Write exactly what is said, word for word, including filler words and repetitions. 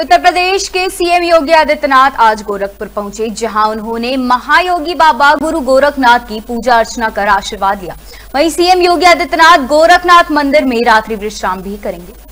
वहीं उत्तर प्रदेश के सीएम योगी आदित्यनाथ आज गोरखपुर पहुंचे, जहां उन्होंने महायोगी बाबा गुरु गोरखनाथ की पूजा अर्चना कर आशीर्वाद लिया। वहीं सीएम योगी आदित्यनाथ गोरखनाथ मंदिर में रात्रि विश्राम भी करेंगे।